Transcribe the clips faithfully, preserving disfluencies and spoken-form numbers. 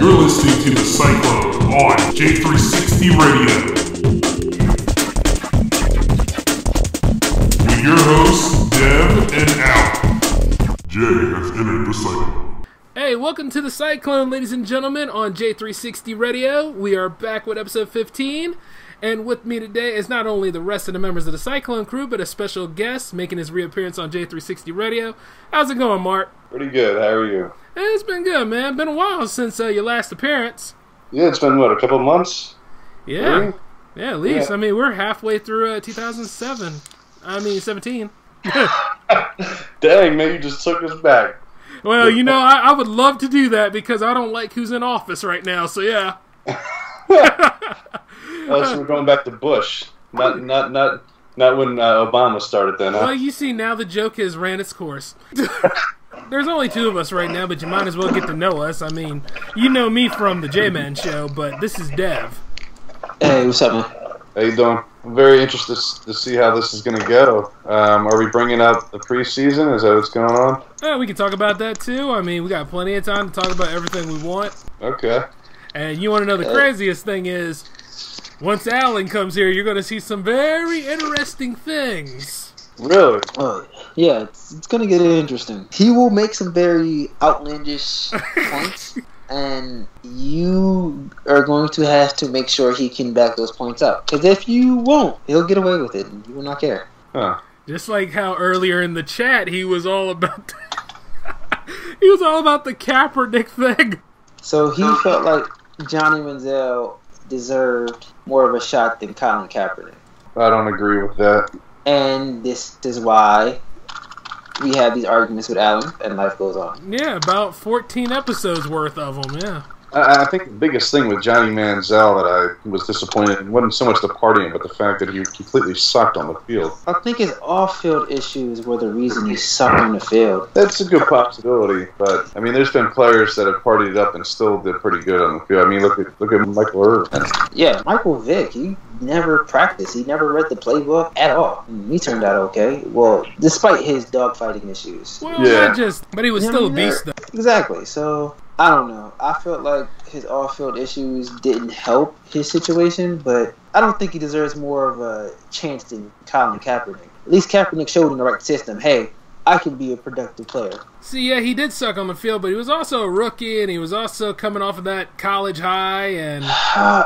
You're listening to The Cyclone on J three sixty Radio. With your hosts, Dev and Al. Jay has entered The Cyclone. Hey, welcome to The Cyclone, ladies and gentlemen, on J three sixty Radio. We are back with episode fifteen. And with me today is not only the rest of the members of the Cyclone crew, but a special guest making his reappearance on J three sixty Radio. How's it going, Mark? Pretty good. How are you? It's been good, man. Been a while since uh, your last appearance. Yeah, it's been, what, a couple months? Yeah. Really? Yeah, at least. Yeah. I mean, we're halfway through uh, two thousand seven. I mean, seventeen. Dang, man, you just took us back. Well, you know, I, I would love to do that because I don't like who's in office right now, so yeah. Unless we're going back to Bush, not not not not when uh, Obama started then. Huh? Well, you see, now the joke has ran its course. There's only two of us right now, but you might as well get to know us. I mean, you know me from the J-Man Show, but this is Dev. Hey, what's up, man? How you doing? I'm very interested to see how this is going to go. Um, are we bringing up the preseason? Is that what's going on? Yeah, we can talk about that too. I mean, we got plenty of time to talk about everything we want. Okay. And you want to know the hey. craziest thing is? Once Alan comes here, you're going to see some very interesting things. Really? Uh, yeah, it's, it's going to get interesting. He will make some very outlandish points, and you are going to have to make sure he can back those points up. Because if you won't, he'll get away with it, and you will not care. Huh. Just like how earlier in the chat he was all about he was all about the Kaepernick thing. So he felt like Johnny Manziel deserved more of a shot than Colin Kaepernick. I don't agree with that. And this is why we have these arguments with Alan, and life goes on. Yeah, about fourteen episodes worth of them, yeah. I, I think the biggest thing with Johnny Manziel that I was disappointed in wasn't so much the partying, but the fact that he completely sucked on the field. I think his off-field issues were the reason he sucked on the field. That's a good possibility, but, I mean, there's been players that have partied up and still did pretty good on the field. I mean, look at, look at Michael Irvin. Yeah, Michael Vick, he never practiced. He never read the playbook at all. He turned out okay. Well, despite his dogfighting issues. Well, yeah. not just, but he was you still a beast, though. Exactly, so I don't know. I felt like his off-field issues didn't help his situation, but I don't think he deserves more of a chance than Colin Kaepernick. At least Kaepernick showed in the right system, hey, I can be a productive player. See, yeah, he did suck on the field, but he was also a rookie, and he was also coming off of that college high, and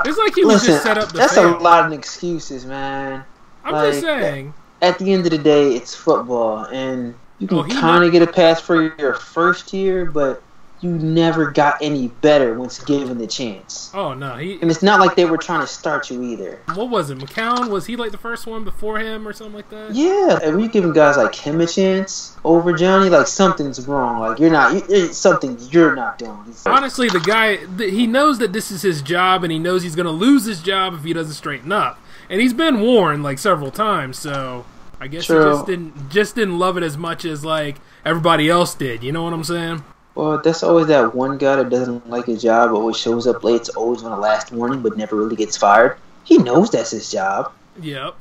it's like he was Listen, just set up the That's field. a lot of excuses, man. I'm like, just saying. At the end of the day, it's football, and you can oh, kind of get a pass for your first year, but you never got any better once given the chance. Oh, no. He, and it's not like they were trying to start you either. What was it? McCown? Was he like the first one before him or something like that? Yeah. If you're giving guys like him a chance over Johnny, like something's wrong. Like you're not, it's something you're not doing. Honestly, the guy, he knows that this is his job and he knows he's going to lose his job if he doesn't straighten up. And he's been warned like several times, so I guess True. he just didn't, just didn't love it as much as like everybody else did. You know what I'm saying? Well, that's always that one guy that doesn't like his job, always shows up late, it's always on the last warning, but never really gets fired. He knows that's his job. Yep.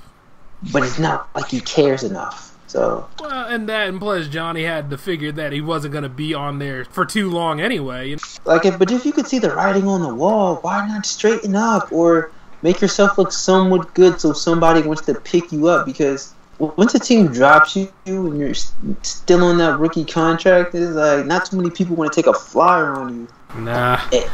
But it's not like he cares enough, so. Well, and that, and plus Johnny had the figure that he wasn't going to be on there for too long anyway. You know? Like, if, but if you could see the writing on the wall, why not straighten up or make yourself look somewhat good so somebody wants to pick you up? Because once a team drops you and you're still on that rookie contract, it's like not too many people want to take a flyer on you. Nah. And,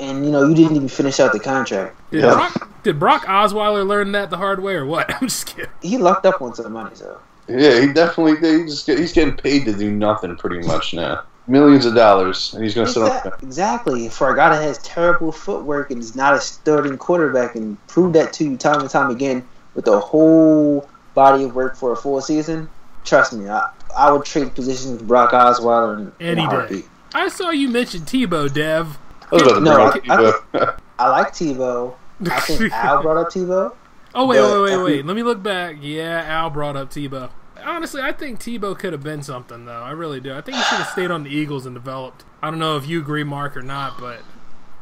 and you know, you didn't even finish out the contract. Did, yeah. Brock, did Brock Osweiler learn that the hard way or what? I'm just kidding. He locked up on some money, so. Yeah, he definitely did. He just, he's getting paid to do nothing pretty much now. Millions of dollars, and he's going to exactly. sit up. Exactly. For a guy that has terrible footwork and is not a starting quarterback and proved that to you time and time again with the whole body of work for a full season, trust me, I, I would trade positions with Brock Osweiler and any day. I saw you mention Tebow, Dev. Oh, no, I, Tebow. I, I like Tebow. I think Al brought up Tebow. Oh, wait, wait, wait, wait. Let me look back. Yeah, Al brought up Tebow. Honestly, I think Tebow could have been something, though. I really do. I think he should have stayed on the Eagles and developed. I don't know if you agree, Mark, or not, but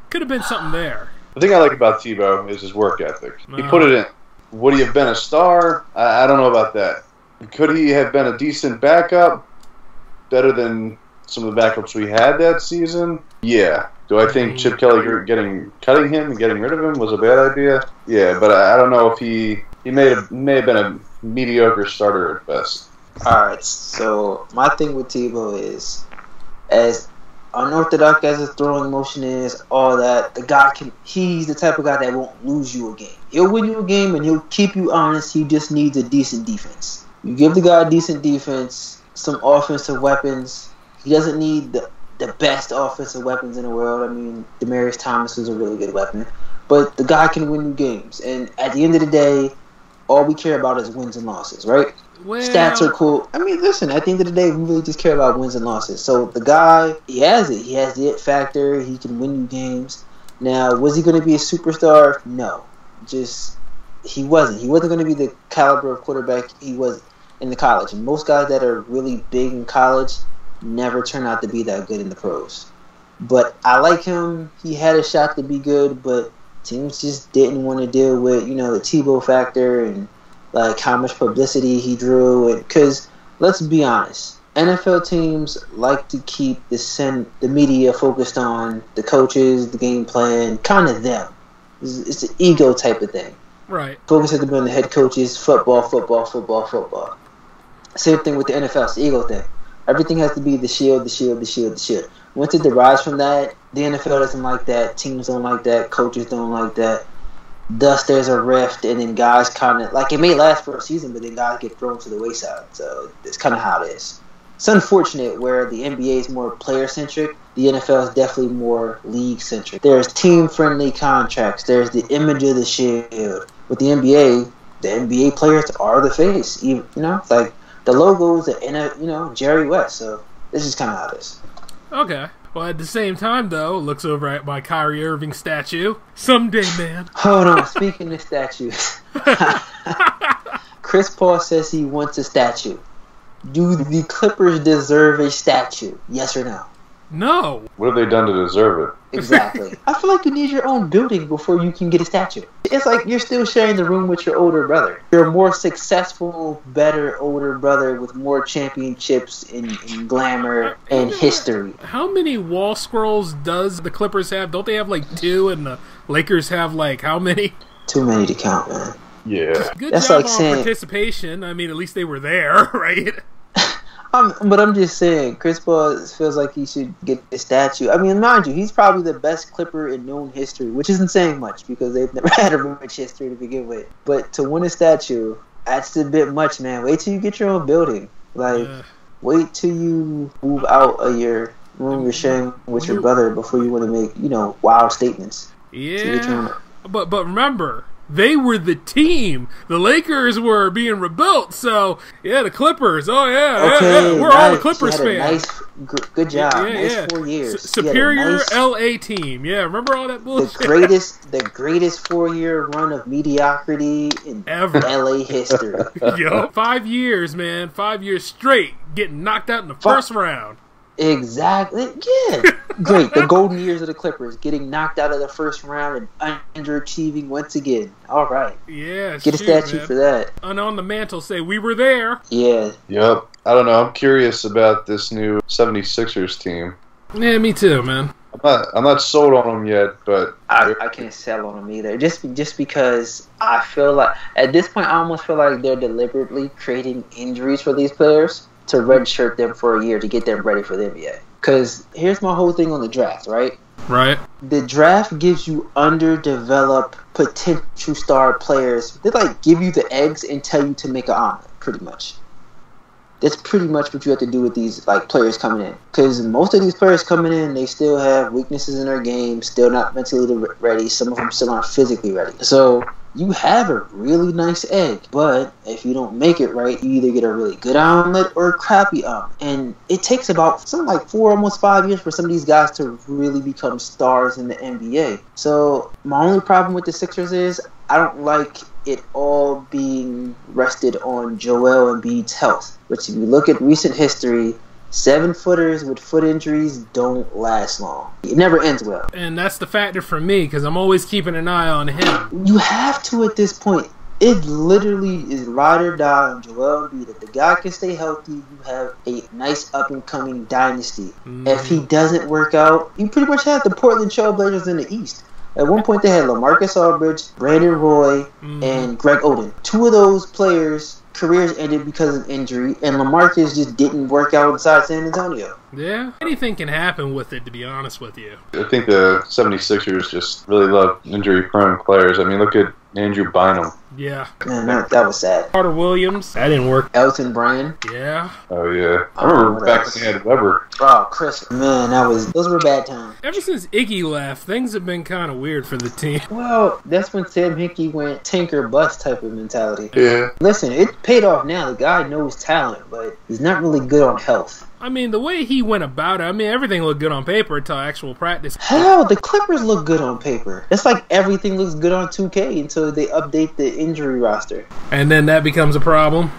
could have been something there. The thing I like about Tebow is his work ethic. He uh, put it in. Would he have been a star? I, I don't know about that. Could he have been a decent backup? Better than some of the backups we had that season? Yeah. Do I think Chip Kelly getting cutting him and getting rid of him was a bad idea? Yeah, but I don't know if he he may have, may have been a mediocre starter at best. All right, so my thing with Tebow is, as unorthodox as his throwing motion is, all that, the guy can, he's the type of guy that won't lose you a game. He'll win you a game and he'll keep you honest. He just needs a decent defense. You give the guy a decent defense, some offensive weapons. He doesn't need the, the best offensive weapons in the world. I mean, Demaryius Thomas is a really good weapon. But the guy can win you games. And at the end of the day, all we care about is wins and losses, right? Well, stats are cool. I mean, listen, at the end of the day, we really just care about wins and losses. So the guy, he has it. He has the it factor. He can win you games. Now, was he going to be a superstar? No. Just, he wasn't. He wasn't going to be the caliber of quarterback he was in the college. And most guys that are really big in college never turn out to be that good in the pros. But I like him. He had a shot to be good, but teams just didn't want to deal with, you know, the Tebow factor and like how much publicity he drew. Because let's be honest, N F L teams like to keep the sen- the media focused on the coaches, the game plan, kind of them. It's, it's an ego type of thing. Right. Focus has to be on the head coaches, football, football, football, football. Same thing with the N F L, it's the ego thing. Everything has to be the shield, the shield, the shield, the shield. Once it derives from that, the N F L doesn't like that. Teams don't like that. Coaches don't like that. Thus, there's a rift, and then guys kind of, like, it may last for a season, but then guys get thrown to the wayside. So it's kind of how it is. It's unfortunate where the N B A is more player-centric. The N F L is definitely more league-centric. There's team-friendly contracts. There's the image of the shield. With the N B A, the N B A players are the face. You know, like, the logo is, you know, Jerry West. So this is kind of how it is. Okay. Well, at the same time, though, looks over at my Kyrie Irving statue. Someday, man. Hold on. Speaking of statues, Chris Paul says he wants a statue. Do the Clippers deserve a statue? Yes or no? No. What have they done to deserve it? Exactly. I feel like you need your own building before you can get a statue. It's like you're still sharing the room with your older brother. You're a more successful, better older brother with more championships and, and glamour and you know, history. How many wall scrolls does the Clippers have? Don't they have like two and the Lakers have like how many? Too many to count, man. Yeah. Good That's job like on saying, participation. I mean, at least they were there, right? Um, but I'm just saying, Chris Paul feels like he should get the statue. I mean, mind you, he's probably the best Clipper in known history, which isn't saying much because they've never had a rich history to begin with. But to win a statue, that's a bit much, man. Wait till you get your own building. Like, yeah. Wait till you move out of your room you're sharing with your brother before you want to make, you know, wild statements. Yeah, but but remember, they were the team. The Lakers were being rebuilt, so yeah, the Clippers. Oh yeah, okay, yeah, yeah. We're nice. All the Clippers fans. Nice, good job. Yeah, nice yeah. Four years. S- superior nice, L A team. Yeah, remember all that bullshit. The greatest, the greatest four-year run of mediocrity in ever L A history. Yo, five years, man, five years straight, getting knocked out in the first Fuck. round. Exactly. Yeah. Great. The golden years of the Clippers, getting knocked out of the first round and underachieving once again. All right. Yeah. Get shoot, a statue man. for that. And on the mantle, say we were there. Yeah. Yep. I don't know. I'm curious about this new seventy-sixers team. Yeah, me too, man. I'm not. I'm not sold on them yet, but I, I can't sell on them either. Just, just because I feel like at this point, I almost feel like they're deliberately creating injuries for these players to redshirt them for a year to get them ready for the N B A. Because here's my whole thing on the draft, right? Right. The draft gives you underdeveloped potential star players. They, like, give you the eggs and tell you to make an omelet, pretty much. That's pretty much what you have to do with these, like, players coming in. Because most of these players coming in, they still have weaknesses in their game, still not mentally ready. Some of them still aren't physically ready. So you have a really nice egg, but if you don't make it right, you either get a really good omelet or a crappy omelet. And it takes about something like four, almost five years for some of these guys to really become stars in the N B A. So my only problem with the Sixers is I don't like it all being rested on Joel Embiid's health, which if you look at recent history, seven-footers with foot injuries don't last long. It never ends well. And that's the factor for me because I'm always keeping an eye on him. You have to at this point. It literally is ride or die on Joel Embiid. If the guy can stay healthy, you have a nice up-and-coming dynasty. Mm. If he doesn't work out, you pretty much have the Portland Trail Blazers in the East. At one point, they had LaMarcus Aldridge, Brandon Roy, mm. and Greg Oden. Two of those players' careers ended because of injury, and LaMarcus just didn't work out inside San Antonio. Yeah, anything can happen with it, to be honest with you. I think the 76ers just really love injury-prone players. I mean, look at Andrew Bynum. Yeah. Man, that, that was sad. Carter Williams. That didn't work. Elton Brand. Yeah. Oh, yeah. I remember oh, back else? when they had Weber. Oh, Chris. Man, that was, those were bad times. Ever since Iggy left, things have been kind of weird for the team. Well, that's when Sam Hickey went tinker bust type of mentality. Yeah. Listen, it paid off now. The guy knows talent, but he's not really good on health. I mean, the way he went about it, I mean, everything looked good on paper until actual practice. Hell, the Clippers look good on paper. It's like everything looks good on two K until they update the injury roster. And then that becomes a problem.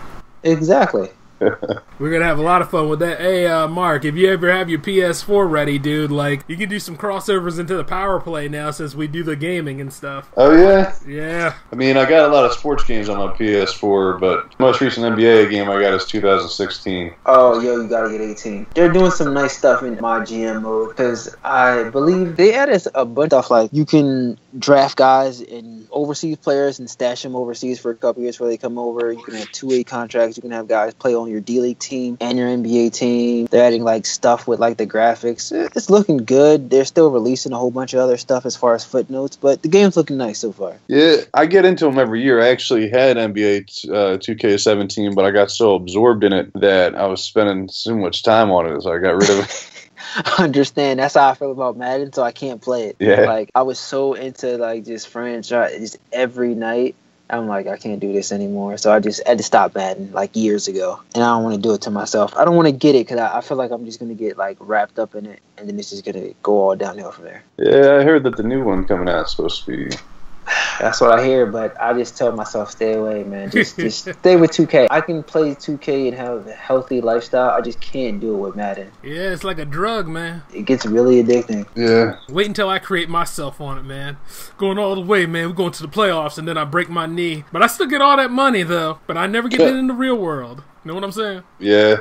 Exactly. We're going to have a lot of fun with that. Hey, uh, Mark, if you ever have your P S four ready, dude, like, you can do some crossovers into the power play now since we do the gaming and stuff. Oh, yeah? Yeah. I mean, I got a lot of sports games on my P S four, but the most recent N B A game I got is two thousand sixteen. Oh, yo, you got to get eighteen. They're doing some nice stuff in my G M mode because I believe they added a bunch of stuff. Like, you can draft guys and overseas players and stash them overseas for a couple years before they come over. You can have two A contracts. You can have guys play only your D-League team and your N B A team. They're adding like stuff with like the graphics. It's looking good. They're still releasing a whole bunch of other stuff as far as footnotes, but the game's looking nice so far. Yeah, I get into them every year. I actually had N B A uh, two K seventeen, but I got so absorbed in it that I was spending so much time on it, so I got rid of it. I understand. That's how I feel about Madden, so I can't play it. Yeah. Like, I was so into like just franchise just every night. I'm like, I can't do this anymore. So I just had to stop Madden like years ago. And I don't want to do it to myself. I don't want to get it because I, I feel like I'm just going to get like wrapped up in it. And then it's just going to go all downhill from there. Yeah, I heard that the new one coming out is supposed to be... That's what I hear, but I just tell myself, stay away, man. Just, just stay with two K. I can play two K and have a healthy lifestyle. I just can't do it with Madden. Yeah, it's like a drug, man. It gets really addicting. Yeah. Wait until I create myself on it, man. Going all the way, man. We're going to the playoffs, and then I break my knee. But I still get all that money, though. But I never get it in the real world. You know what I'm saying? Yeah.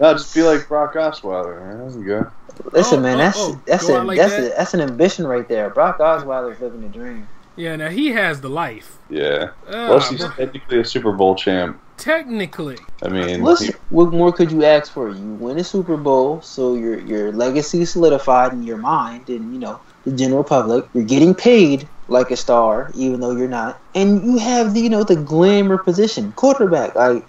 I'll just be like Brock Osweiler, man. There you go. Listen, oh, man, that's oh, oh. that's a, like that's that? a, that's an ambition right there. Brock Osweiler's living the dream. Yeah, now he has the life. Yeah. Uh, Plus, he's bro. technically a Super Bowl champ. Technically. I mean, Listen, he, what more could you ask for? You win a Super Bowl, so your your legacy solidified in your mind, and you know the general public. You're getting paid like a star, even though you're not, and you have the you know the glamour position, quarterback, like,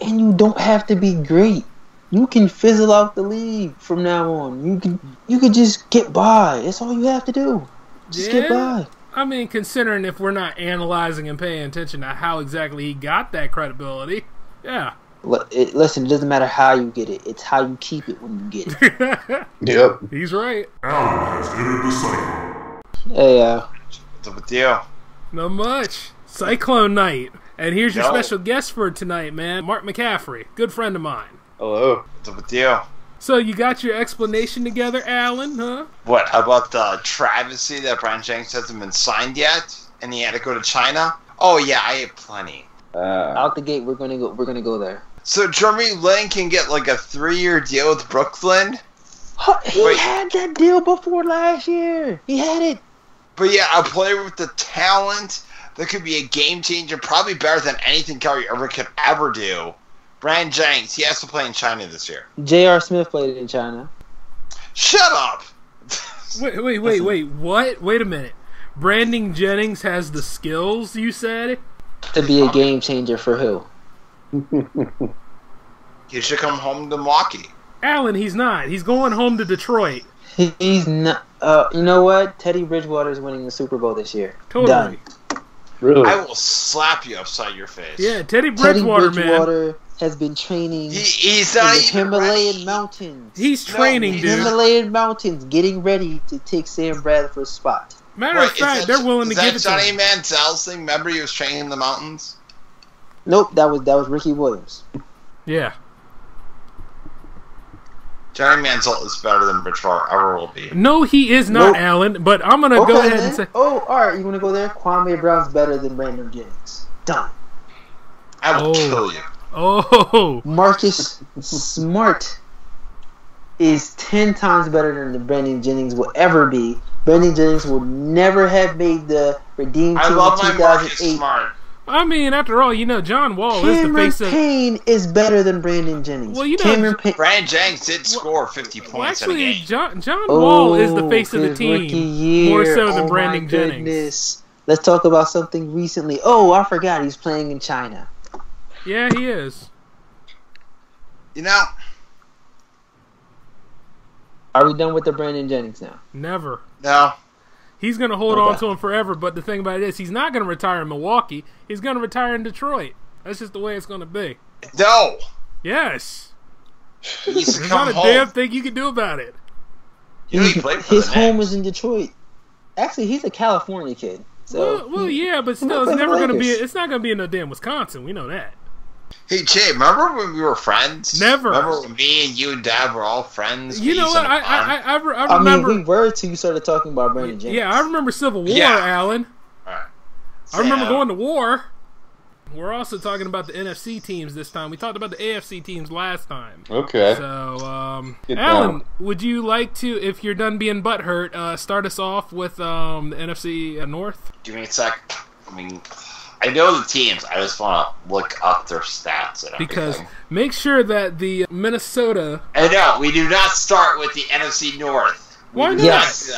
and you don't have to be great. You can fizzle out the league from now on. You can you can just get by. That's all you have to do. Just yeah. get by. I mean, considering if we're not analyzing and paying attention to how exactly he got that credibility, yeah. It, listen, it doesn't matter how you get it. It's how you keep it when you get it. Yep. He's right. Alan has entered the cycle. Hey, uh. What's up with you? Not much. Cyclone night. And here's your Yo. special guest for tonight, man. Mark McCaffrey. Good friend of mine. Hello. What's up with you? So you got your explanation together, Alan, huh? What, about the travesty that Brandon Jennings hasn't been signed yet? And he had to go to China? Oh, yeah, I have plenty. Uh, Out the gate, we're going to go We're gonna go there. So Jeremy Lin can get, like, a three-year deal with Brooklyn? He Wait. had that deal before last year. He had it. But, yeah, a player with the talent that could be a game-changer, probably better than anything Kyrie Irving could ever do. Brandon Jennings, he has to play in China this year. J R Smith played in China. Shut up! Wait, wait, wait, wait, what? Wait a minute. Brandon Jennings has the skills, you said? To be a game changer for who? He should come home to Milwaukee. Alan, he's not. He's going home to Detroit. He's not. Uh, you know what? Teddy Bridgewater is winning the Super Bowl this year. Totally. Done. Really? I will slap you upside your face. Yeah, Teddy Bridgewater, Teddy Bridgewater man. has been training he, he's in the Himalayan ready. Mountains. He's training, no, he's dude. Himalayan Mountains, getting ready to take Sam Bradford's spot. Matter Wait, of fact, that, they're willing to give it to him. Is that Johnny Manziel's thing? Remember he was training in the mountains? Nope, that was that was Ricky Williams. Yeah. Johnny Manziel is better than Bridgewater ever will be. No, he is not, nope. Alan, but I'm going to okay, go ahead then. and say... Oh, all right, you want to go there? Kwame Brown's better than Brandon Jennings. Done. I will oh. kill you. Oh. Marcus Smart is ten times better than Brandon Jennings will ever be. Brandon Jennings will never have made the redeemed team of two thousand eight. I love my Marcus Smart. I mean, after all, you know, John Wall Cameron is the face Payne of... Cameron Payne is better than Brandon Jennings. Well, you know, Cameron Payne... Brandon Jennings did score well, fifty points well, actually, in a game. John, John oh, Wall is the face of the team more so than oh, Brandon Jennings. Let's talk about something recently. Oh, I forgot he's playing in China. Yeah, he is. You know... Are we done with the Brandon Jennings now? Never. No. He's going to hold okay. on to him forever, but the thing about it is he's not going to retire in Milwaukee. He's going to retire in Detroit. That's just the way it's going to be. No. Yes. He's There's not a home. damn thing you can do about it. You know he played for His home was in Detroit. Actually, he's a California kid. So well, well yeah, but still, it's never going to be. It's not going to be in no damn Wisconsin. We know that. Hey, Jay, remember when we were friends? Never. Remember when me and you and Dad were all friends? You know what? I, I, I, I remember. I mean, we were until you started talking about Brandon Jennings. Yeah, I remember Civil War, yeah. Alan. All right. I remember yeah. going to war. We're also talking about the N F C teams this time. We talked about the A F C teams last time. Okay. So, um, Alan, would you like to, if you're done being butthurt, uh, start us off with um, the N F C North? Give me a sec. I mean... I know the teams. I just want to look up their stats and everything. Because make sure that the Minnesota... I know. We do not start with the N F C North. We Why not? Yes.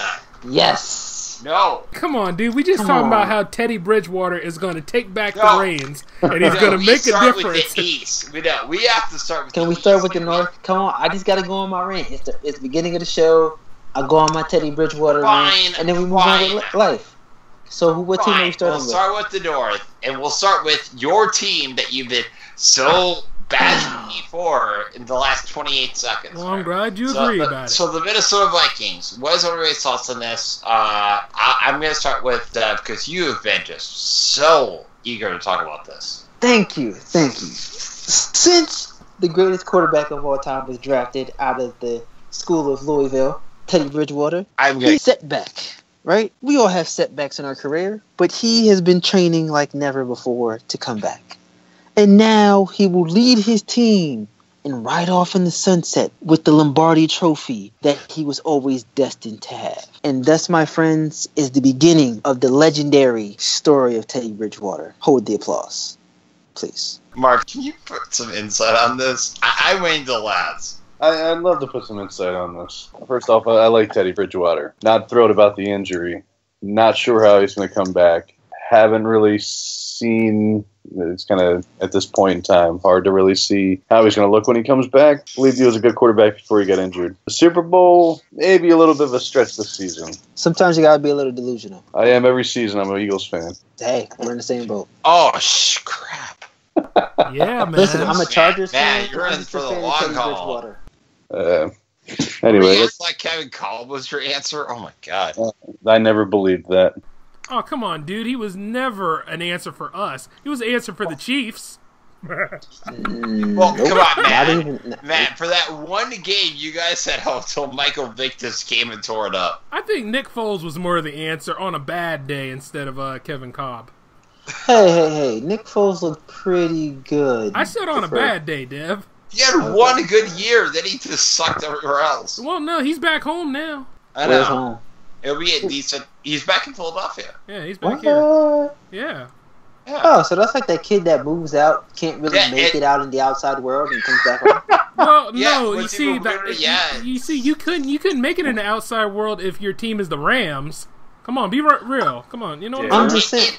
Not yes. No. Come on, dude. We just Come talking on. about how Teddy Bridgewater is going to take back no. the reins, and he's no, going to make a difference. We start with the East. We, know. we have to start with Can the Can we East. start with the North? Come on. I just got to go on my rant. It's the, it's the beginning of the show. I go on my Teddy Bridgewater fine, rant, and then we move fine. on with life. So who, what Fine. team are you starting we'll with? We'll start with the North, and we'll start with your team that you've been so bashing me for in the last twenty-eight seconds. Well, I'm glad you so agree the, about it. So the Minnesota Vikings, what is everybody's thoughts on this? Uh, I, I'm going to start with Deb uh, because you have been just so eager to talk about this. Thank you. Thank you. Since the greatest quarterback of all time was drafted out of the school of Louisville, Teddy Bridgewater, I'm he set back. Right? We all have setbacks in our career, but he has been training like never before to come back. And now he will lead his team and ride off in the sunset with the Lombardi trophy that he was always destined to have. And thus, my friends, is the beginning of the legendary story of Teddy Bridgewater. Hold the applause, please. Mark, can you put some insight on this? I, I went to last. I, I'd love to put some insight on this. First off, I, I like Teddy Bridgewater. Not thrilled about the injury. Not sure how he's going to come back. Haven't really seen... It's kind of, at this point in time, hard to really see how he's going to look when he comes back. I believe he was a good quarterback before he got injured. The Super Bowl, maybe a little bit of a stretch this season. Sometimes you got to be a little delusional. I am every season. I'm an Eagles fan. Hey, we're in the same boat. Oh, sh- crap. Yeah, man. Listen, I'm a Chargers man, fan. Man, you're in for the long haul. Uh, anyway, it's like Kevin Kolb was your answer. Oh my god, I never believed that. Oh come on, dude, he was never an answer for us. He was an answer for the Chiefs. Mm, well, nope. Come on, Matt. Even, Matt, for that one game, you guys said, "Oh, until Michael Vick just came and tore it up." I think Nick Foles was more of the answer on a bad day instead of uh, Kevin Kolb. Hey, hey, hey! Nick Foles looked pretty good. I said on a bad day, Dev. He had one good year, then he just sucked everywhere else. Well, no, he's back home now. I know. Home? It'll be at decent. He's back in Philadelphia. Yeah, he's back what? here. Yeah. yeah. Oh, so that's like that kid that moves out, can't really yeah, make it, it out in the outside world, and comes back home. Well, yeah, no, you see, that, yeah. you, you see, you couldn't, you couldn't make it in the outside world if your team is the Rams. Come on, be real. Come on, you know what I'm, I'm just saying.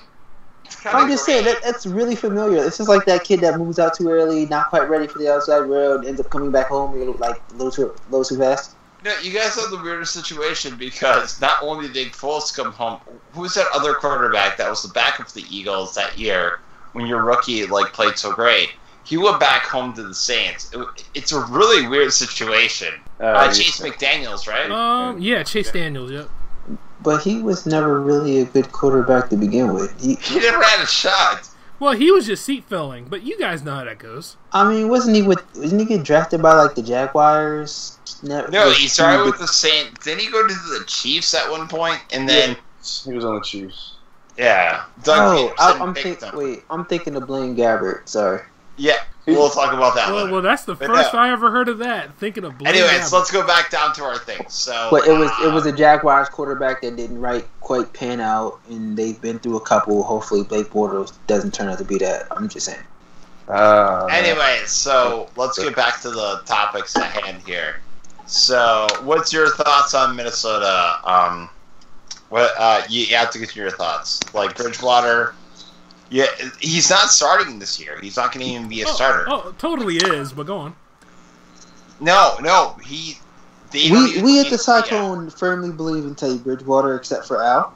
I'm just saying, that, that's really familiar. It's just like that kid that moves out too early, not quite ready for the outside world, ends up coming back home a little, like, a little too, a little too fast. No, you guys have the weirdest situation because not only did Foles come home, who's that other quarterback that was the backup for the Eagles that year when your rookie, like, played so great? He went back home to the Saints. It, it's a really weird situation. Uh, uh, Chase McDaniels, right? Um, yeah, Chase yeah. Daniels, yep. But he was never really a good quarterback to begin with. He, he never had a shot. Well, he was just seat filling, but you guys know how that goes. I mean, wasn't he with? Wasn't he get drafted by like the Jaguars? No, no he started with the Saints. Didn't he go to the Chiefs at one point, and then yeah. he was on the Chiefs? Yeah. Doug oh, I, I'm thinking. Wait, I'm thinking of Blaine Gabbert. Sorry. Yeah, we'll talk about that. Well, well that's the but first no. I ever heard of that. Thinking of Blaine. Anyways, Gabbert. Let's go back down to our things. So, but it was uh, it was a Jaguars quarterback that didn't right quite pan out, and they've been through a couple. Hopefully, Blake Bortles doesn't turn out to be that. I'm just saying. Uh, Anyways, so let's get back to the topics at hand here. So, what's your thoughts on Minnesota? Um, what uh, you have to get your thoughts, like Bridgewater. Yeah, he's not starting this year. He's not going to even be a oh, starter. Oh, totally is. But go on. No, no, he. They we we at the Cyclone yeah. firmly believe in Teddy Bridgewater, except for Al.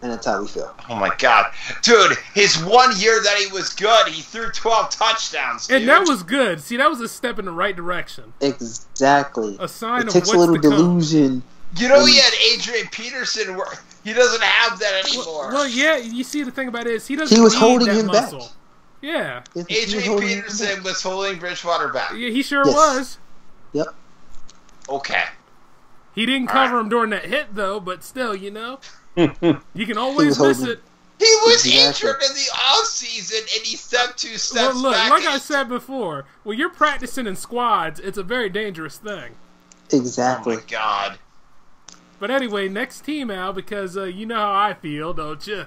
And that's how we feel. Oh, my God. Dude, his one year that he was good, he threw twelve touchdowns, dude. And that was good. See, that was a step in the right direction. Exactly. A sign it of takes what's a little delusion. You know, he had Adrian Peterson. Where he doesn't have that anymore. Well, well, yeah, you see, the thing about it is he doesn't he was need holding that him muscle. Back. Yeah. Adrian Peterson was holding Bridgewater back. Yeah, he sure yes. was. Yep. Okay. He didn't All cover right. him during that hit, though, but still, you know. You can always miss holding. It. He was injured in the offseason, and he stepped two steps well, look, back. Like I said before, when you're practicing in squads, it's a very dangerous thing. Exactly. Oh, my God. But anyway, next team, Al, because uh, you know how I feel, don't you?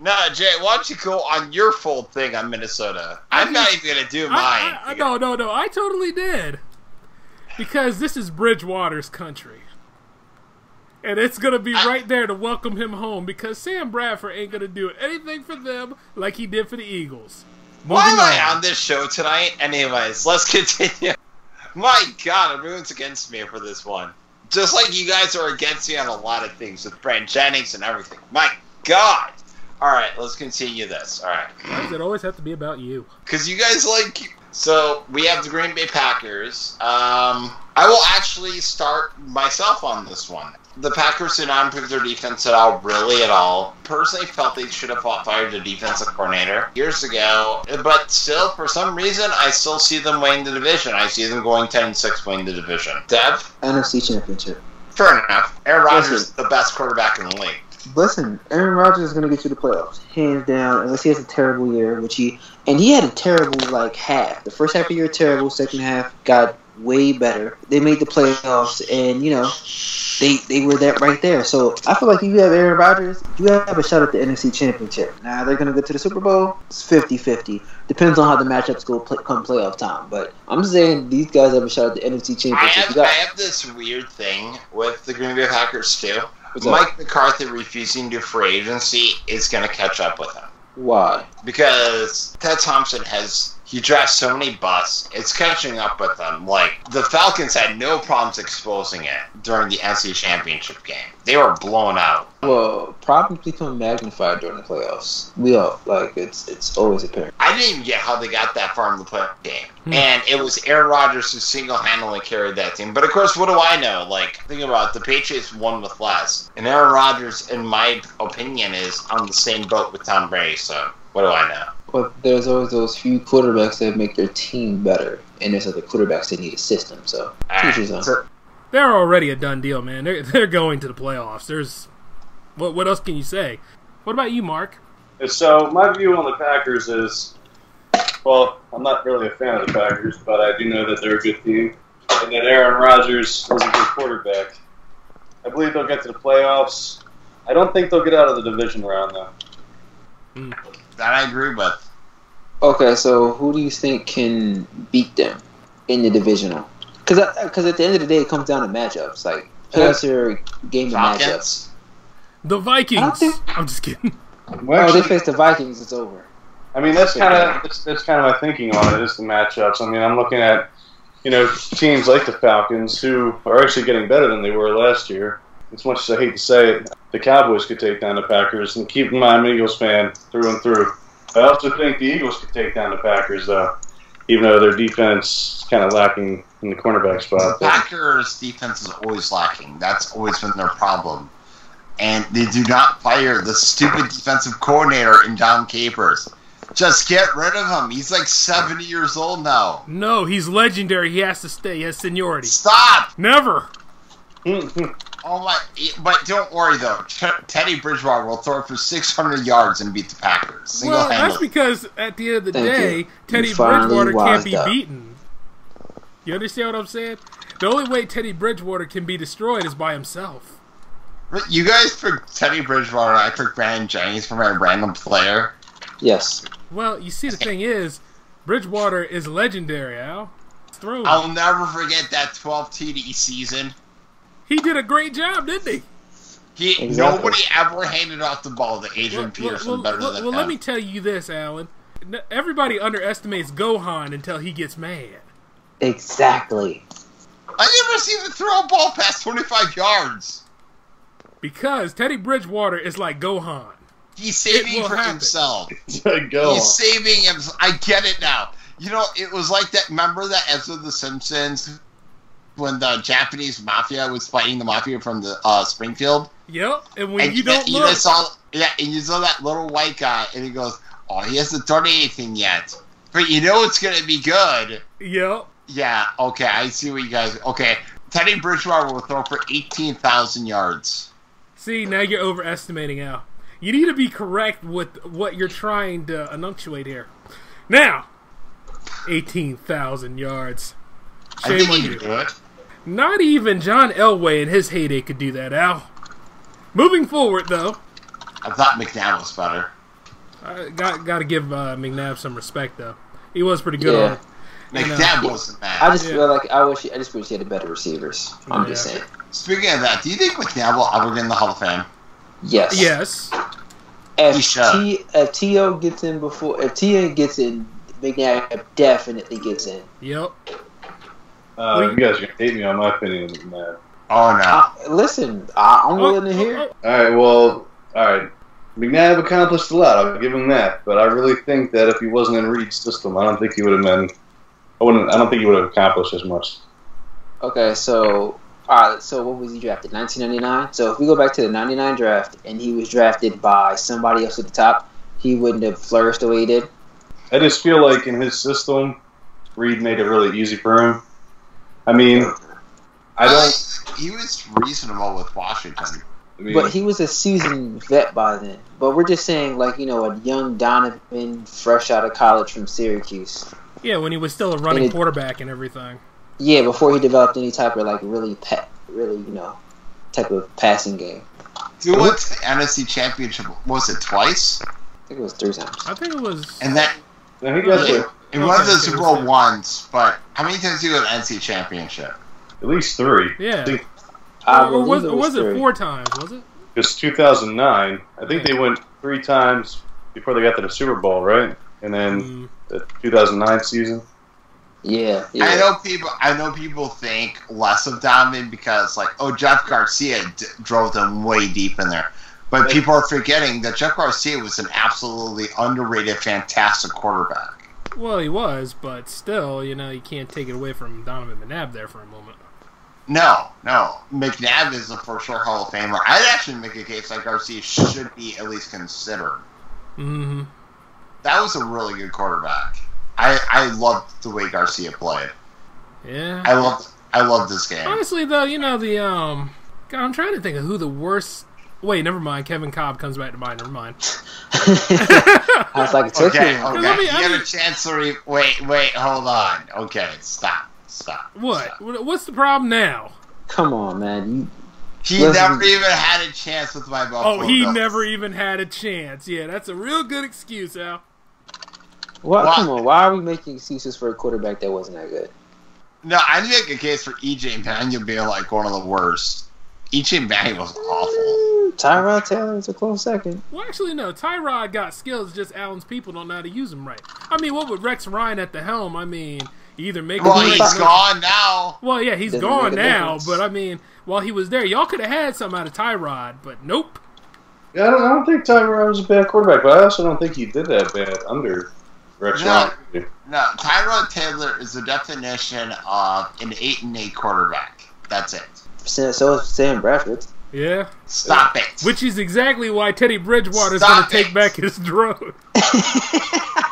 Nah, Jay, why don't you go on your full thing on Minnesota? I'm I not just, even going to do mine. I, I, no, no, no. I totally did. Because this is Bridgewater's country. And it's going to be right there to welcome him home because Sam Bradford ain't going to do anything for them like he did for the Eagles. Moving Why am I on this show tonight? Anyways, let's continue. My God, everyone's against me for this one. Just like you guys are against me on a lot of things with Brandon Jennings and everything. My God. All right, let's continue this. All right. Why does it always have to be about you? Because you guys like... So, we have the Green Bay Packers. Um, I will actually start myself on this one. The Packers did not improve their defense at all, really at all. Personally, felt they should have fired their defensive coordinator years ago. But still, for some reason, I still see them winning the division. I see them going ten and six, winning the division. Dev? N F C Championship. Fair enough. Aaron Rodgers is the best quarterback in the league. Listen, Aaron Rodgers is going to get you to the playoffs, hands down, unless he has a terrible year, which he and he had a terrible like half. The first half of the year terrible, second half got way better. They made the playoffs, and you know they they were that right there. So I feel like if you have Aaron Rodgers, you have a shot at the N F C Championship. Now they're going to go to the Super Bowl. It's fifty fifty. Depends on how the matchups go play, come playoff time. But I'm saying these guys have a shot at the N F C Championship. I have, got, I have this weird thing with the Green Bay Packers too. Mike McCarthy refusing to free agency is going to catch up with him. Why? Because Ted Thompson has he drafts so many busts. It's catching up with them. Like the Falcons had no problems exposing it during the N C Championship game. They were blown out. Well, problems become magnified during the playoffs. We all like it's it's always apparent. I didn't even get how they got that far in the playoff game, hmm. and it was Aaron Rodgers who single-handedly carried that team. But of course, what do I know? Like think about it, the Patriots won with less, and Aaron Rodgers, in my opinion, is on the same boat with Tom Brady. So what do I know? Well, there's always those few quarterbacks that make their team better, and there's other quarterbacks that need a system. So, right. so they're already a done deal, man. They're they're going to the playoffs. There's what what else can you say? What about you, Mark? So my view on the Packers is, well, I'm not really a fan of the Packers, but I do know that they're a good team, and that Aaron Rodgers is a good quarterback. I believe they'll get to the playoffs. I don't think they'll get out of the division round though. Mm. That I agree with. Okay, so who do you think can beat them in the divisional? Because at the end of the day, it comes down to matchups. Like, who's your game of matchups? The Vikings. Think... I'm just kidding. Well, oh, they face the Vikings. It's over. I mean, that's kind of that's, that's kind of my thinking on it is the matchups. I mean, I'm looking at you know teams like the Falcons who are actually getting better than they were last year. As much as I hate to say it, the Cowboys could take down the Packers. And keep in mind, I'm an Eagles fan through and through. I also think the Eagles could take down the Packers, though, even though their defense is kind of lacking in the cornerback spot. The Packers' defense is always lacking. That's always been their problem. And they do not fire the stupid defensive coordinator in John Capers. Just get rid of him. He's like seventy years old now. No, he's legendary. He has to stay. He has seniority. Stop. Never. Oh my! But don't worry though. Teddy Bridgewater will throw for six hundred yards and beat the Packers. Single well, handle. That's because at the end of the Thank day, you. Teddy you Bridgewater can't be up. beaten. You understand what I'm saying? The only way Teddy Bridgewater can be destroyed is by himself. You guys took Teddy Bridgewater. I took Brandon Jennings from a random player. Yes. Well, you see, the thing is, Bridgewater is legendary. Al, through. I'll never forget that twelve T D season. He did a great job, didn't he? He exactly. Nobody ever handed off the ball to Adrian well, Peterson well, better well, than well, him. Well, let me tell you this, Alan. Everybody underestimates Gohan until he gets mad. Exactly. I never seen him throw a ball past twenty-five yards. Because Teddy Bridgewater is like Gohan. He's saving for happen. himself. Go He's saving himself. I get it now. You know, it was like that. Remember that episode of The Simpsons? When the Japanese mafia was fighting the mafia from the uh, Springfield. Yep, and when and you don't look. Saw, yeah, and you saw that little white guy, and he goes, oh, he hasn't done anything yet. But you know it's going to be good. Yep. Yeah, okay, I see what you guys... Okay, Teddy Bridgewater will throw for eighteen thousand yards. See, now you're overestimating Al. You need to be correct with what you're trying to enunciate here. Now, eighteen thousand yards. Shame on you. Good. Not even John Elway in his heyday could do that, Al. Moving forward, though. I thought McNabb was better. I got, got to give uh, McNabb some respect, though. He was pretty good. Yeah. On it. McNabb uh, wasn't bad. I just yeah. feel like I wish I just wish he had better receivers. I'm yeah. just saying. Speaking of that, do you think McNabb will ever get in the Hall of Fame? Yes. Yes. If he should. If T O gets in before, if T O gets in, McNabb definitely gets in. Yep. Uh, you guys are going to hate me on my opinion of McNabb. Oh, no. Uh, listen, I, I'm willing to hear it. All right, well, all right. McNabb accomplished a lot. I'll give him that. But I really think that if he wasn't in Reed's system, I don't think he would have been – I wouldn't. I don't think he would have accomplished as much. Okay, so all right, so what was he drafted, nineteen ninety-nine? So if we go back to the ninety-nine draft and he was drafted by somebody else at the top, he wouldn't have flourished the way he did? I just feel like in his system, Reed made it really easy for him. I mean, I don't. He was reasonable with Washington, I mean, but he was a seasoned vet by then. But we're just saying, like, you know, a young Donovan, fresh out of college from Syracuse. Yeah, when he was still a running and it, quarterback and everything. Yeah, before he developed any type of like really, pa really, you know, type of passing game. Dude, what's the N F C Championship? Was it twice? I think it was three times. I think it was. And that. I think that's it. It was the Super Bowl once, but how many times did you go to the N C Championship? At least three. Yeah. Three. Uh, or was, it, was, was it four times, was it? It's two thousand nine. I think yeah. they went three times before they got to the Super Bowl, right? And then mm. the two thousand nine season. Yeah, yeah. I know people I know people think less of Donovan because, like, oh, Jeff Garcia d drove them way deep in there. But like, people are forgetting that Jeff Garcia was an absolutely underrated, fantastic quarterback. Well, he was, but still, you know, you can't take it away from Donovan McNabb there for a moment. No, no. McNabb is a for sure Hall of Famer. I'd actually make a case like Garcia should be at least considered. Mm-hmm. That was a really good quarterback. I, I loved the way Garcia played. Yeah. I loved, I loved this game. Honestly, though, you know, the, um, God, I'm trying to think of who the worst. Wait, never mind. Kevin Kolb comes back to mind. Never mind. I was like, okay, okay. Let me, you I mean, a chance to re wait, wait, hold on. Okay, stop, stop. What? Stop. What's the problem now? Come on, man. He Listen. never even had a chance with my Buffalo. Oh, he Bills. never even had a chance. Yeah, that's a real good excuse, Al. Well, well, come on. Why are we making excuses for a quarterback that wasn't that good? No, I'd make a case for E J Manuel being like one of the worst. E J Manuel was awful. Tyrod Taylor is a close second. Well, actually, no. Tyrod got skills, just Allen's people don't know how to use them right. I mean, what with Rex Ryan at the helm? I mean, either make well, a he's play. gone now. Well, yeah, he's Doesn't gone now. Difference. But, I mean, while he was there, y'all could have had something out of Tyrod, but nope. Yeah, I don't, I don't think Tyrod was a bad quarterback, but I also don't think he did that bad under Rex no, Ryan. No, Tyrod Taylor is the definition of an eight and eight quarterback. That's it. So is Sam Bradford. Yeah. Stop it. Which is exactly why Teddy Bridgewater is going to take back his drone.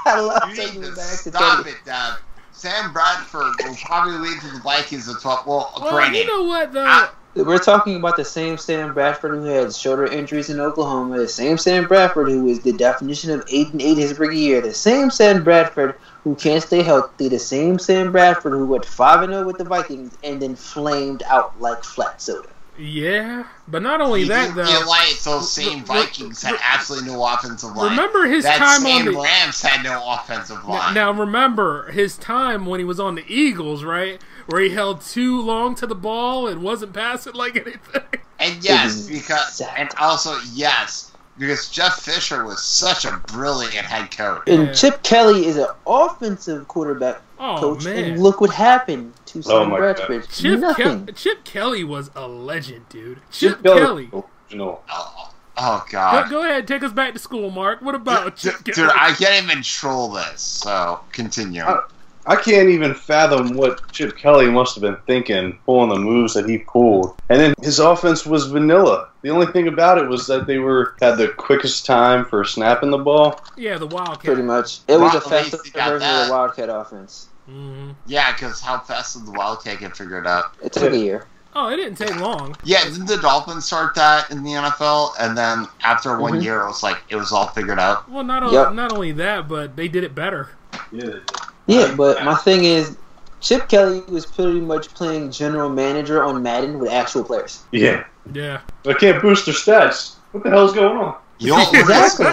I love taking it back to Stop Teddy. it, Dad. Sam Bradford will probably lead to the Vikings as well. Well, well you know what, though? I, We're talking about the same Sam Bradford who had shoulder injuries in Oklahoma, the same Sam Bradford who is the definition of eight and eight his rookie year, the same Sam Bradford who can't stay healthy, the same Sam Bradford who went five and zero with the Vikings and then flamed out like flat soda. Yeah, but not only he that, though. Get light, those same Vikings had absolutely no offensive line. Remember his that time on the Rams had no offensive line. Now, now remember his time when he was on the Eagles, right? Where he held too long to the ball and wasn't passing like anything. And yes, because and also yes, because Jeff Fisher was such a brilliant head coach. And yeah. Chip Kelly is an offensive quarterback. Oh, coach, man. And look what happened to Sam oh, Bradford. Chip, Nothing. Ke- Chip Kelly was a legend, dude. Chip, Chip Kelly. Kelly. No. Oh, oh, God. Go, go ahead. Take us back to school, Mark. What about d- Chip d- Kelly? Dude, I can't even troll this, so continue. I, I can't even fathom what Chip Kelly must have been thinking, pulling the moves that he pulled. And then his offense was vanilla. The only thing about it was that they were had the quickest time for snapping the ball. Yeah, the Wildcat. Pretty much. It was a faster version of the Wildcat offense. Mm-hmm. Yeah, because how fast did the Wildcat get figured out? It took a year. Oh, it didn't take long. Yeah, didn't the Dolphins start that in the N F L? And then after one mm-hmm. year, it was like it was all figured out. Well, not, yep. not only that, but they did it better. Yeah, yeah but my thing is, Chip Kelly was pretty much playing general manager on Madden with actual players. Yeah. Yeah. I can't boost their stats. What the hell's going on? Yo, exactly.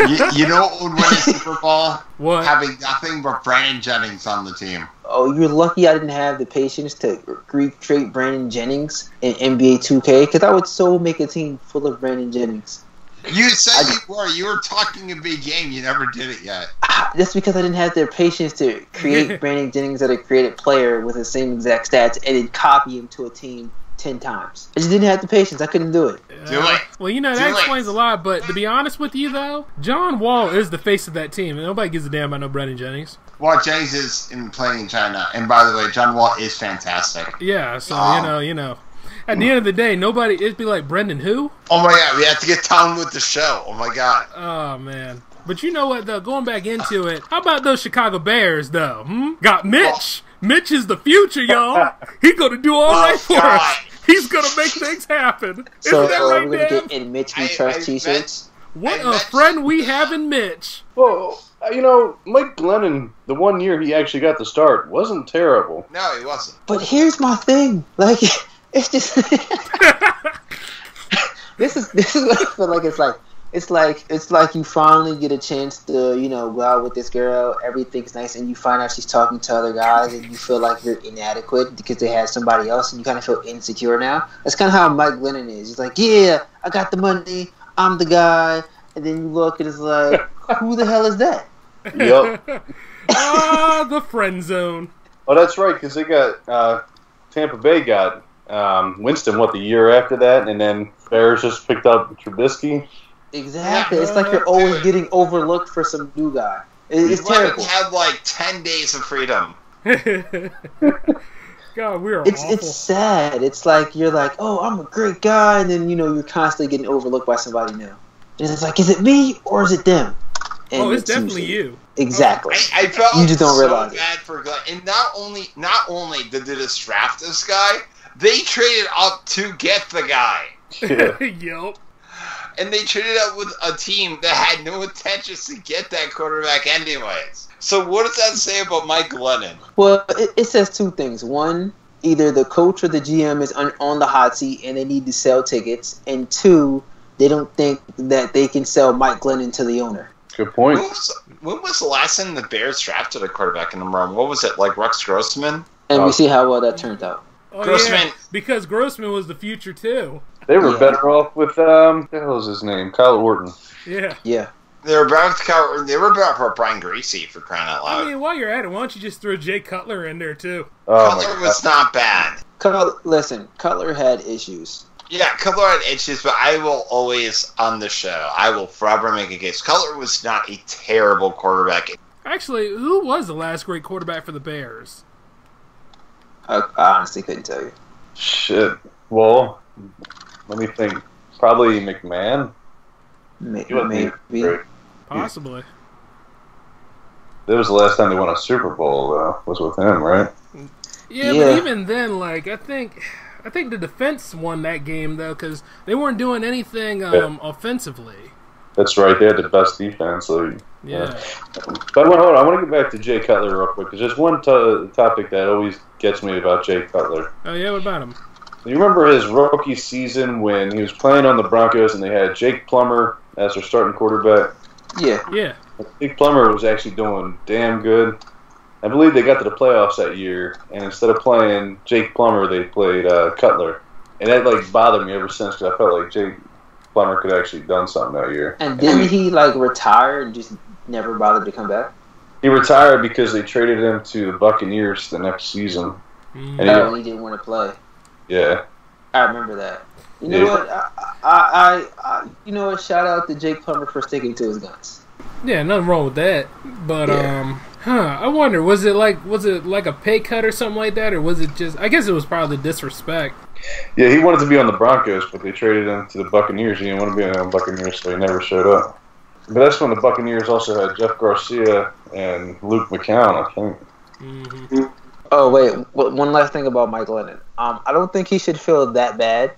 you, you know what would win a Super Bowl? What? Having nothing but Brandon Jennings on the team. Oh, you're lucky I didn't have the patience to recreate Brandon Jennings in N B A two K, because I would so make a team full of Brandon Jennings. You said I, you were. You were talking a big game. You never did it yet. That's because I didn't have the patience to create Brandon Jennings as a created player with the same exact stats and then copy him to a team ten times. I just didn't have the patience. I couldn't do it. Uh, do it. Well, you know, that do explains it. a lot, but to be honest with you, though, John Wall is the face of that team, and nobody gives a damn about no Brandon Jennings. Well, Jennings is in playing in China, and by the way, John Wall is fantastic. Yeah, so, um, you know, you know. At the end of the day, nobody, it'd be like, Brendan who? Oh, my God, we have to get Tom with the show. Oh, my God. Oh, man. But you know what, though, going back into it, how about those Chicago Bears, though? Hmm? Got Mitch. Oh. Mitch is the future, y'all. He's going to do all oh, right for God. us. He's going to make things happen. So, Isn't that uh, right, we're going to get in Mitch We Trust T-shirts. What I a friend we have in Mitch. Well, you know, Mike Glennon, the one year he actually got the start, wasn't terrible. No, he wasn't. But here's my thing. Like, it's just... this is this is what I feel like it's like. It's like it's like you finally get a chance to, you know, go out with this girl. Everything's nice, and you find out she's talking to other guys, and you feel like you're inadequate because they had somebody else, and you kind of feel insecure now. That's kind of how Mike Glennon is. He's like, yeah, I got the money, I'm the guy, and then you look, and it's like, who the hell is that? Yup. Ah, the friend zone. Oh, that's right, because they got uh, Tampa Bay got um, Winston. What, the year after that, and then Bears just picked up Trubisky. Exactly. It's like you're always getting overlooked for some new guy. It's terrible. You have like ten days of freedom. God, we are it's, awful. It's sad. It's like you're like, oh, I'm a great guy, and then you know you're constantly getting overlooked by somebody new. And it's like, is it me or is it them? And oh, it's, it's definitely usually, you. Exactly. I, I felt you just don't so realize bad it. for Glenn. And not only, not only did they just draft this guy, they traded up to get the guy. Yeah. Yup. And they traded up with a team that had no intentions to get that quarterback anyways. So what does that say about Mike Glennon? Well, it, it says two things. One, either the coach or the G M is on, on the hot seat and they need to sell tickets. And two, they don't think that they can sell Mike Glennon to the owner. Good point. When was, when was the last time the Bears drafted a quarterback in the room? What was it, like Rex Grossman? And oh. we see how well that turned out. Oh, Grossman. Yeah, because Grossman was the future, too. They were yeah. better off with, um, what the hell is his name? Kyle Orton. Yeah. Yeah. They were better off Kyle, they were better off Brian Gracie, for crying out loud. I mean, while you're at it, why don't you just throw Jay Cutler in there, too? Oh, Cutler was not bad. Cutler, listen, Cutler had issues. Yeah, Cutler had issues, but I will always, on the show, I will forever make a case. Cutler was not a terrible quarterback. Actually, who was the last great quarterback for the Bears? I honestly couldn't tell you. Shit. Well, let me think. Probably McMahon. Maybe. Maybe. Possibly. That was the last time they won a Super Bowl, though, was with him, right? Yeah, yeah, but even then, like, I think I think the defense won that game, though, because they weren't doing anything um, yeah. offensively. That's right. They had the best defense. So, yeah. yeah. But hold on, I want to get back to Jay Cutler real quick, because there's one t- topic that always gets me about Jay Cutler. Oh, yeah? What about him? You remember his rookie season when he was playing on the Broncos and they had Jake Plummer as their starting quarterback? Yeah. Yeah. Jake Plummer was actually doing damn good. I believe they got to the playoffs that year, and instead of playing Jake Plummer, they played uh, Cutler. And that, like, bothered me ever since, because I felt like Jake Plummer could have actually done something that year. And didn't he, like, retire and just never bothered to come back? He retired because they traded him to the Buccaneers the next season. Mm-hmm. And he, oh, he didn't want to play. Yeah. I remember that. You know yeah. what? I, I, I, I, you know what? Shout out to Jake Plummer for sticking to his guns. Yeah, nothing wrong with that. But yeah. um, huh? I wonder, was it like, was it like a pay cut or something like that, or was it just? I guess it was probably disrespect. Yeah, he wanted to be on the Broncos, but they traded him to the Buccaneers. He didn't want to be on the Buccaneers, so he never showed up. But that's when the Buccaneers also had Jeff Garcia and Luke McCown, I think. Mm-hmm. Oh wait, one last thing about Mike Lennon. Um, I don't think he should feel that bad,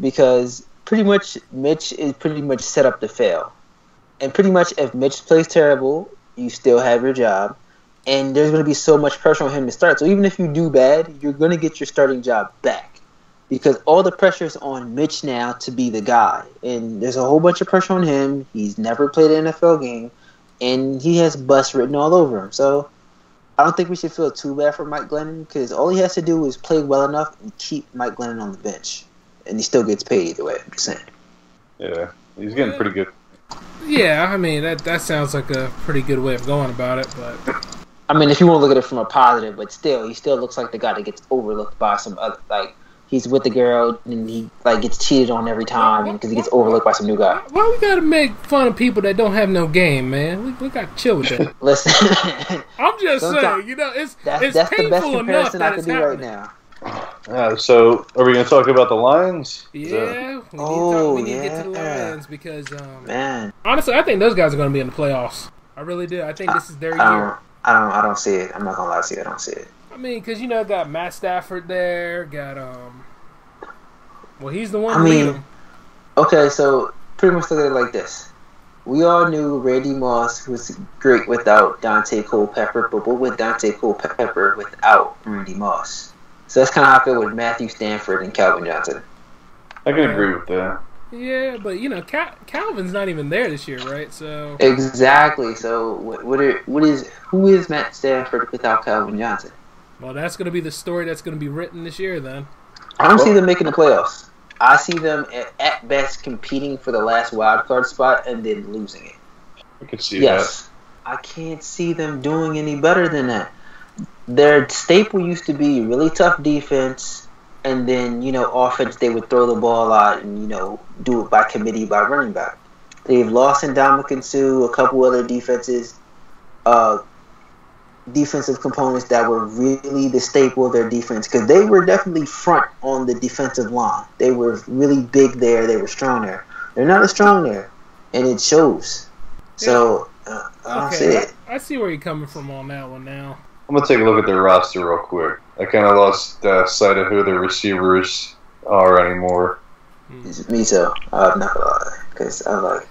because pretty much Mitch is pretty much set up to fail. And pretty much if Mitch plays terrible, you still have your job. And there's going to be so much pressure on him to start. So even if you do bad, you're going to get your starting job back. Because all the pressure is on Mitch now to be the guy. And there's a whole bunch of pressure on him. He's never played an N F L game. And he has bust written all over him. So I don't think we should feel too bad for Mike Glennon, because all he has to do is play well enough and keep Mike Glennon on the bench. And he still gets paid either way, I'm just saying. Yeah, he's getting pretty good. Yeah, I mean, that that sounds like a pretty good way of going about it. But I mean, if you want to look at it from a positive, but still, he still looks like the guy that gets overlooked by some other, like, he's with the girl and he, like, gets cheated on every time because he gets overlooked by some new guy. Why we got to make fun of people that don't have no game, man? We, we got to chill with that. Listen. I'm just saying, you know, it's, that's, it's that's painful enough that it's happening. That's the best comparison I can do right now. Uh, so, are we going to talk about the Lions? Yeah, we need, oh, to, talk, we need yeah. to get to the Lions because, um, man, honestly, I think those guys are going to be in the playoffs. I really do. I think I, this is their I year. Don't, I don't, I don't see it. I'm not going to lie to you. I don't see it. I mean, because, you know, got Matt Stafford there. Got um, well, he's the one. I mean, him. okay, so pretty much look at it like this. We all knew Randy Moss was great without Dante Culpepper, but what would Dante Culpepper without Randy Moss? So that's kind of how I feel with Matthew Stanford and Calvin Johnson. I can agree with that. Yeah, but, you know, Cal- Calvin's not even there this year, right? So exactly. So what, what, are, what is who is Matt Stanford without Calvin Johnson? Well, that's going to be the story that's going to be written this year, then. I don't well, see them making the playoffs. I see them, at, at best, competing for the last wild card spot and then losing it. I can see yes, that. Yes. I can't see them doing any better than that. Their staple used to be really tough defense, and then, you know, offense, they would throw the ball out and, you know, do it by committee, by running back. They've lost Ndamukong Suh, a couple other defenses, uh, defensive components that were really the staple of their defense, because they were definitely front on the defensive line. They were really big there. They were strong there. They're not as strong there, and it shows. So, uh, I don't okay, see it. I see where you're coming from on that one now. I'm going to take a look at their roster real quick. I kind of lost uh, sight of who their receivers are anymore. Me too. I'm not going to lie. Because I'm like,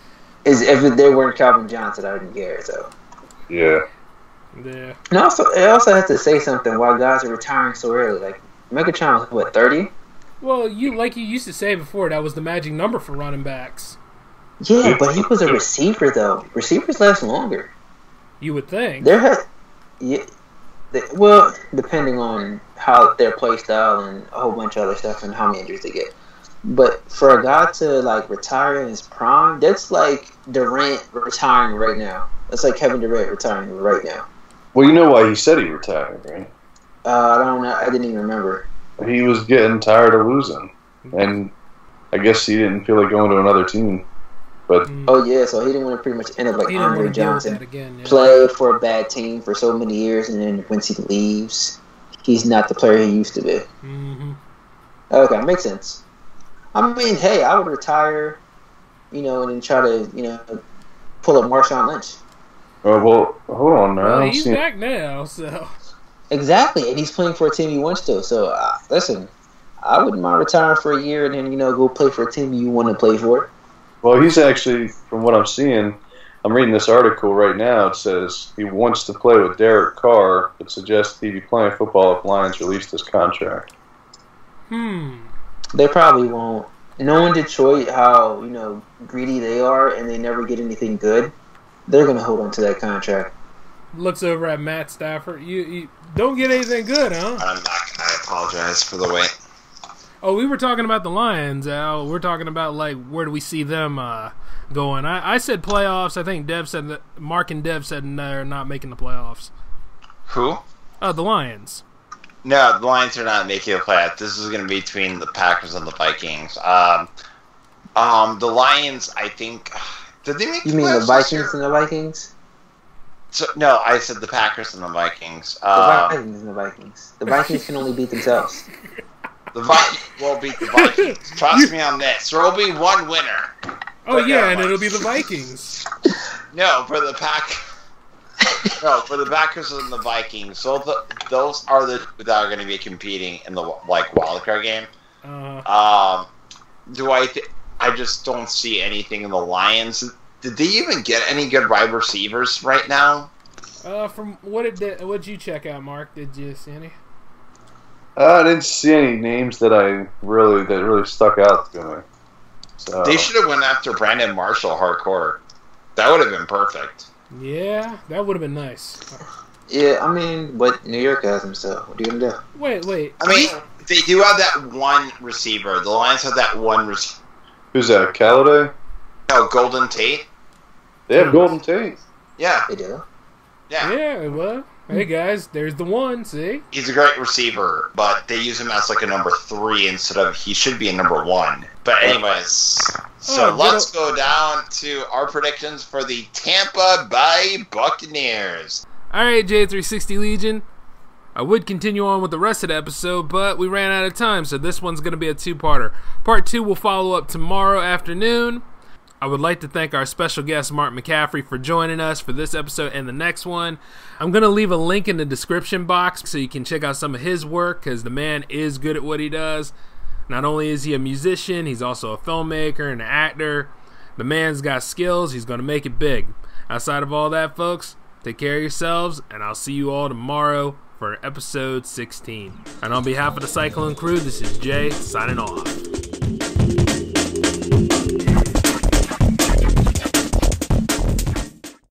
if they weren't Calvin Johnson, I wouldn't care. So. Yeah. Yeah. And also, I also have to say something while guys are retiring so early. Like, Megatron was, what, thirty? Well, you like you used to say before, that was the magic number for running backs. Yeah, but he was a receiver, though. Receivers last longer. You would think. There has... Yeah. Well, depending on how their play style and a whole bunch of other stuff and how many injuries they get. But for a guy to, like, retire in his prime, that's like Durant retiring right now. That's like Kevin Durant retiring right now. Well, you know why he said he retired, right? Uh, I don't know. I didn't even remember. He was getting tired of losing. And I guess he didn't feel like going to another team. But, oh yeah, so he didn't want to pretty much end up like Andre Johnson, again, yeah. play for a bad team for so many years, and then once he leaves, he's not the player he used to be. Mm-hmm. Okay, makes sense. I mean, hey, I would retire, you know, and then try to, you know, pull up Marshawn Lynch. Oh, well, hold on now. Well, he's back now, so. Exactly, and he's playing for a team he wants to. So, uh, listen, I wouldn't mind retiring for a year and then, you know, go play for a team you want to play for. Well, he's actually, from what I'm seeing, I'm reading this article right now. It says he wants to play with Derek Carr, but suggests he'd be playing football if Lions released his contract. Hmm. They probably won't. Knowing Detroit, how, you know, greedy they are, and they never get anything good, they're going to hold on to that contract. Looks over at Matt Stafford. You, you don't get anything good, huh? I'm not. I apologize for the wait. Oh, we were talking about the Lions, Al. We're talking about, like, where do we see them uh, going? I, I said playoffs. I think Dev said that Mark and Dev said they're not making the playoffs. Who? Uh, the Lions. No, the Lions are not making the playoffs. This is going to be between the Packers and the Vikings. Um, um, the Lions, I think. Did they make? You the mean the Vikings and the Vikings? So, no, I said the Packers and the Vikings. Uh, the Vikings and the Vikings. The Vikings can only beat themselves. The Vikings will beat the Vikings. Trust me on this. There will be one winner. Oh yeah, and it'll be the Vikings. No, for the Pack. No, for the Packers and the Vikings. So the, those are the two that are going to be competing in the like wild card game. Uh, um, do I? Th- I just don't see anything in the Lions. Did they even get any good wide receivers right now? Uh, from what did they, what'd you check out, Mark? Did you see any? Uh, I didn't see any names that I really that really stuck out to me. So. They should have went after Brandon Marshall hardcore. That would have been perfect. Yeah, that would have been nice. Yeah, I mean, but New York has him, so what are you gonna do? Wait, wait. I mean, they do have that one receiver. The Lions have that one receiver. Who's that? Callaway? No, Golden Tate. They have Golden Tate. Yeah, they do. Yeah. Yeah, well, hey guys, there's the one. See, he's a great receiver, but they use him as like a number three instead of he should be a number one. But anyways, so oh, let's go down to our predictions for the Tampa Bay Buccaneers. All right, J three sixty Legion. I would continue on with the rest of the episode, but we ran out of time, so this one's going to be a two-parter. Part two will follow up tomorrow afternoon. I would like to thank our special guest, Mark McCaffrey, for joining us for this episode and the next one. I'm going to leave a link in the description box so you can check out some of his work, because the man is good at what he does. Not only is he a musician, he's also a filmmaker and an actor. The man's got skills. He's going to make it big. Outside of all that, folks, take care of yourselves, and I'll see you all tomorrow for episode sixteen. And on behalf of the Cyclone crew, this is Jay signing off.